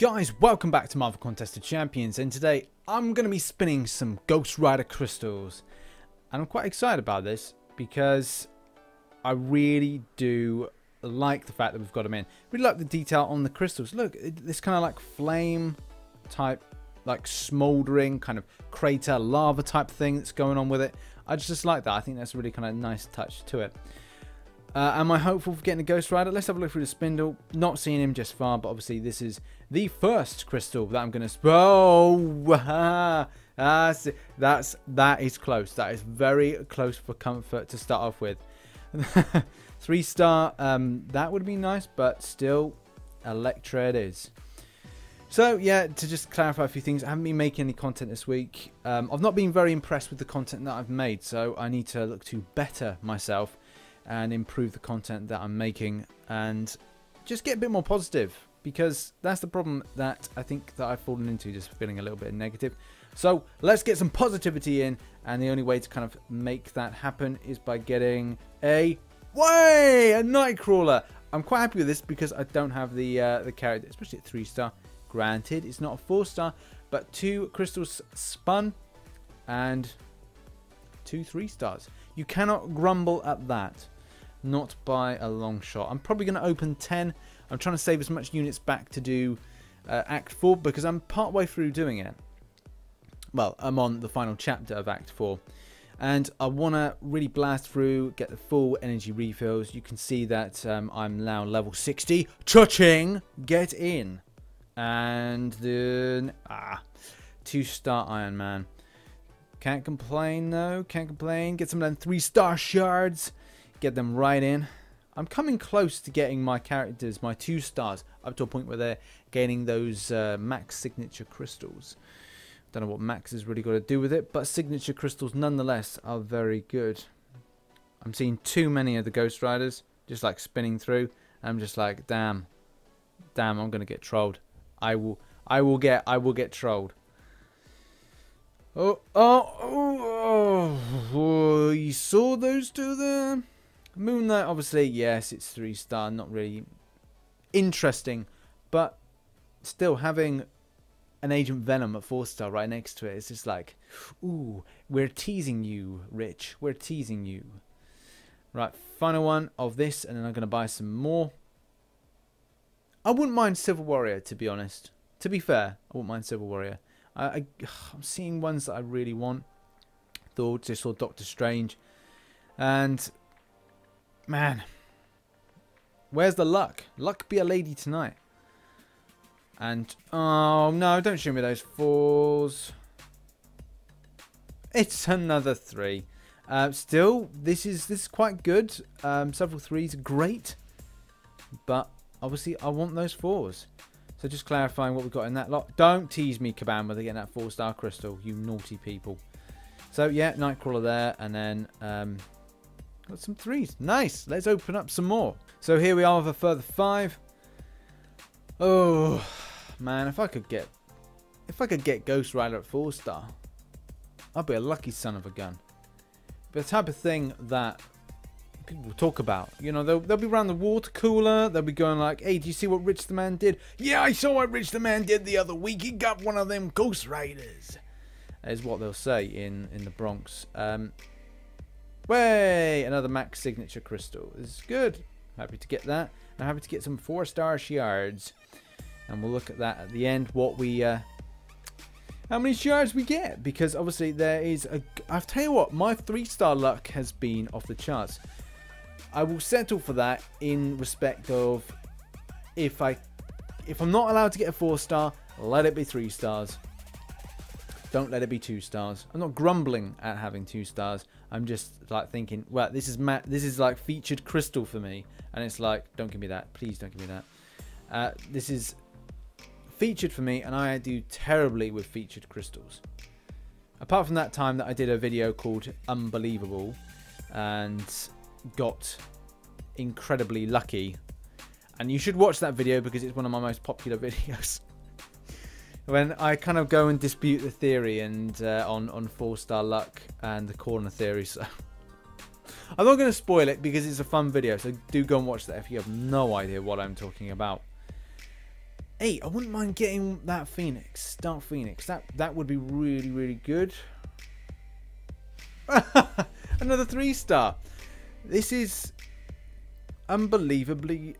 Guys, welcome back to Marvel Contest of Champions, and today I'm going to be spinning some Ghost Rider crystals. And I'm quite excited about this because I really do like the fact that we've got them in. Really like the detail on the crystals. Look, this kind of like flame type, like smoldering kind of crater lava type thing that's going on with it. I just like that. I think that's a really kind of nice touch to it. Am I hopeful for getting a Ghost Rider? Let's have a look through the spindle. Not seeing him just far, but obviously this is the first crystal that I'm going to... Oh! That is close. That is very close for comfort to start off with. 3-star. That would be nice, but still, Electra it is. So, yeah, to just clarify a few things, I haven't been making any content this week. I've not been very impressed with the content that I've made, so I need to look to better myself and improve the content that I'm making and just get a bit more positive, because that's the problem that I think that I've fallen into, just feeling a little bit negative. So let's get some positivity in, and the only way to kind of make that happen is by getting a Nightcrawler. I'm quite happy with this because I don't have the character, especially at 3-star. Granted, it's not a 4-star, but 2 crystals spun and 2 3-stars. You cannot grumble at that, not by a long shot. I'm probably going to open 10. I'm trying to save as much units back to do Act 4, because I'm part way through doing it. Well, I'm on the final chapter of Act 4, and I want to really blast through, get the full energy refills. You can see that I'm now level 60. Cha-ching! Get in. And then 2-star Iron Man. Can't complain, though. Can't complain. Get some of them 3-star shards. Get them right in. I'm coming close to getting my characters, my 2-stars, up to a point where they're gaining those max signature crystals. Don't know what max has really got to do with it, but signature crystals, nonetheless, are very good. I'm seeing too many of the Ghost Riders just, like, spinning through. I'm just like, damn. Damn, I'm going to get trolled. I will get trolled. Oh, you saw those two there? Moon Knight, obviously, yes, it's 3-star. Not really interesting, but still having an Agent Venom at 4-star right next to it. It's just like, ooh, we're teasing you, Rich. We're teasing you. Right, final one of this, and then I'm going to buy some more. I wouldn't mind Civil Warrior, to be honest. To be fair, I wouldn't mind Civil Warrior. I'm seeing ones that I really want. Thor, just saw Dr. Strange. And, man, where's the luck? Luck be a lady tonight. And, oh, no, don't shoot me those 4s. It's another 3. Still, this is quite good. Several 3s, great. But, obviously, I want those 4s. So just clarifying what we've got in that lot. Don't tease me, Kabam, with getting that 4-star crystal, you naughty people. So, yeah, Nightcrawler there, and then got some 3s. Nice. Let's open up some more. So here we are with a further 5. Oh, man, if I could get Ghost Rider at 4-star, I'd be a lucky son of a gun. But the type of thing that people talk about, you know, they'll be around the water cooler, they'll be going like, hey, do you see what Rich the Man did? Yeah, I saw what Rich the Man did the other week. He got one of them Ghost Riders, is what they'll say in the Bronx. Way, another max signature crystal. This is good. Happy to get that. I'm happy to get some 4-star shards, and we'll look at that at the end, what we how many shards we get, because obviously there is a... I'll tell you what, my 3-star luck has been off the charts. I will settle for that in respect of if I'm not allowed to get a 4-star, let it be 3 stars. Don't let it be 2 stars. I'm not grumbling at having 2 stars. I'm just like thinking, well, this is like featured crystal for me, and it's like, don't give me that, please don't give me that. This is featured for me, and I do terribly with featured crystals. Apart from that time that I did a video called Unbelievable, and got incredibly lucky, and you should watch that video because it's one of my most popular videos. When I kind of go and dispute the theory and on 4-star luck and the corner theory, so I'm not going to spoil it because it's a fun video, so do go and watch that if you have no idea what I'm talking about. Hey, I wouldn't mind getting that Phoenix, Dark Phoenix. That would be really, really good. Another 3-star. This is unbelievably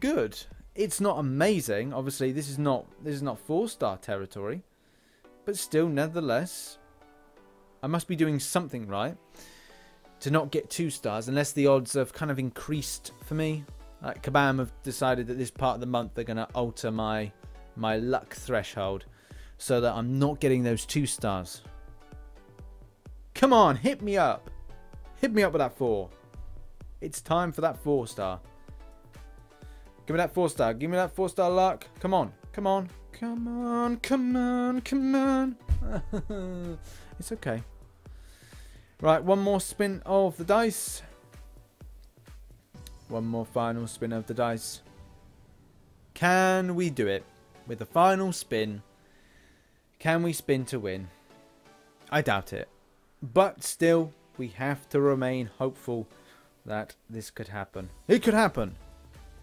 good. It's not amazing, obviously. This is not 4-star territory, but still, nevertheless, I must be doing something right to not get 2 stars, unless the odds have kind of increased for me. Like Kabam have decided that this part of the month they're going to alter my luck threshold so that I'm not getting those 2 stars. Come on, hit me up. Hit me up with that 4. It's time for that 4-star. Give me that 4-star. Give me that 4-star luck. Come on. Come on. Come on. Come on. Come on. It's okay. Right, one more spin of the dice. One more final spin of the dice. Can we do it? With the final spin, can we spin to win? I doubt it. But still, we have to remain hopeful that this could happen. It could happen.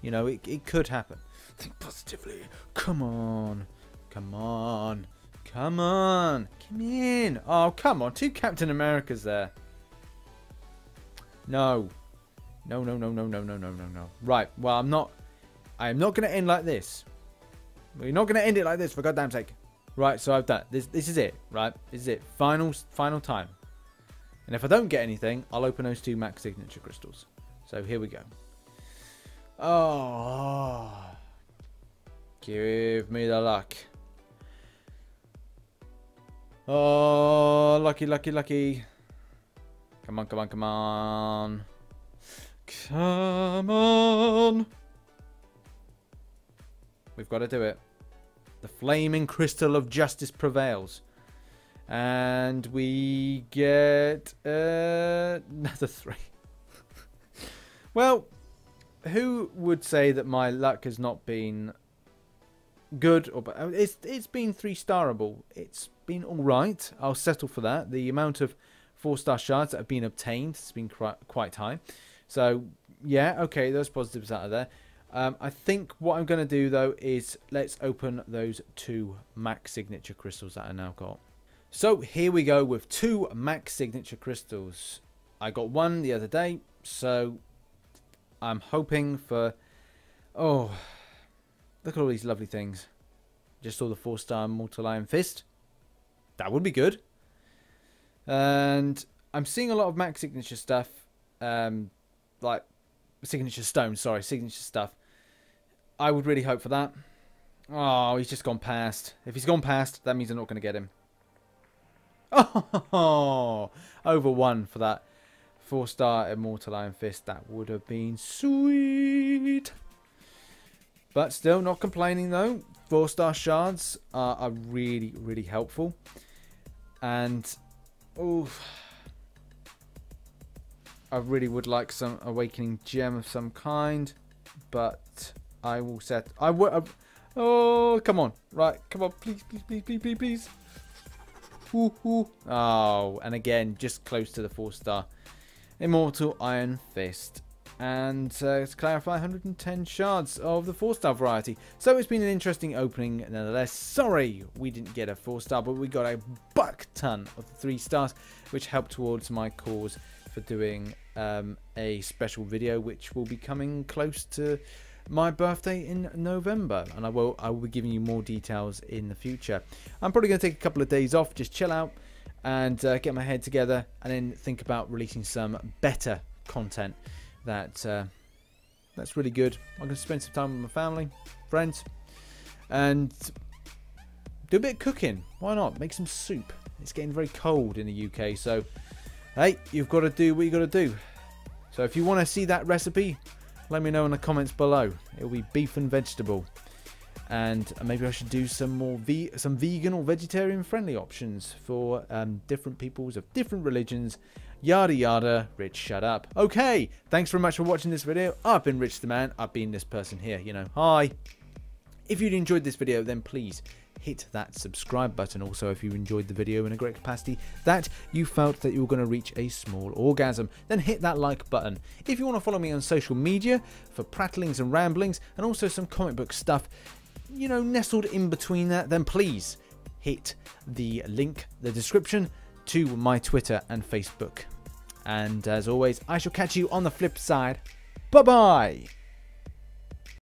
You know, it could happen. Think positively. Come on. Come on. Come on. Come in. Oh, come on. 2 Captain Americas there. No. No, no, no, no, no, no, no, no, no. Right. Well, I am not going to end like this. We're not going to end it like this, for goddamn sake. Right. So I've done this. This is it. Right. This is it. Final time. And if I don't get anything, I'll open those 2 max signature crystals. So here we go. Oh. Give me the luck. Oh, lucky, lucky, lucky. Come on, come on, come on. Come on. We've got to do it. The flaming crystal of justice prevails. And we get another 3. Well, who would say that my luck has not been good? Or it's been 3-starable. It's been all right. I'll settle for that. The amount of 4-star shards that have been obtained has been quite high. So, yeah, okay, those positives out of there. I think what I'm going to do, though, is let's open those 2 max signature crystals that I now got. So, here we go with 2 max signature crystals. I got 1 the other day, so I'm hoping for... Oh, look at all these lovely things. Just saw the 4-star Immortal Iron Fist. That would be good. And I'm seeing a lot of max signature stuff. Like signature stone, sorry, signature stuff. I would really hope for that. Oh, he's just gone past. If he's gone past, that means I'm not going to get him. Oh, over 1 for that 4-star Immortal Iron Fist. That would have been sweet. But still, not complaining though. 4-star shards are really, really helpful. And, oh, I really would like some awakening gem of some kind, but I will set. I will. Oh, come on! Right, come on! Please, please, please, please, please, please. Ooh, ooh. Oh, and again, just close to the 4-star Immortal Iron Fist, and to clarify, 110 shards of the 4-star variety. So it's been an interesting opening, nonetheless. Sorry, we didn't get a 4-star, but we got a buck ton of the 3 stars, which helped towards my cause for doing a special video, which will be coming close to my birthday in November, and I will be giving you more details in the future. I'm probably going to take a couple of days off, just chill out and get my head together, and then think about releasing some better content that's really good. I'm going to spend some time with my family, friends, and do a bit of cooking. Why not? Make some soup. It's getting very cold in the UK, so hey, you've got to do what you got to do. So if you want to see that recipe, let me know in the comments below. It'll be beef and vegetable, and maybe I should do some more some vegan or vegetarian friendly options for different peoples of different religions, yada yada. Rich, shut up. Okay, thanks very much for watching this video. I've been Rich the Man. I've been this person here, you know. Hi. If you'd enjoyed this video, then please hit that subscribe button. Also, if you enjoyed the video in a great capacity, that you felt that you were going to reach a small orgasm, then hit that like button. If you want to follow me on social media for prattlings and ramblings, and also some comic book stuff, you know, nestled in between that, then please hit the link, the description to my Twitter and Facebook. And as always, I shall catch you on the flip side. Bye-bye!